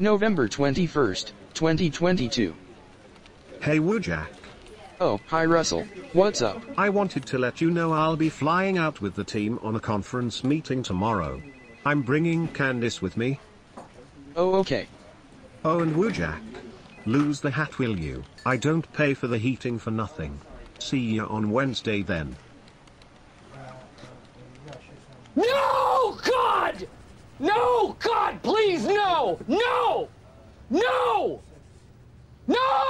November 21st, 2022. Hey Wojak. Oh, hi Russell, what's up? I wanted to let you know I'll be flying out with the team on a conference meeting tomorrow. I'm bringing Candice with me. Oh, okay. Oh, and Wojak, lose the hat will you? I don't pay for the heating for nothing. See you on Wednesday then. No, God! No, God, please, no! No! No! No!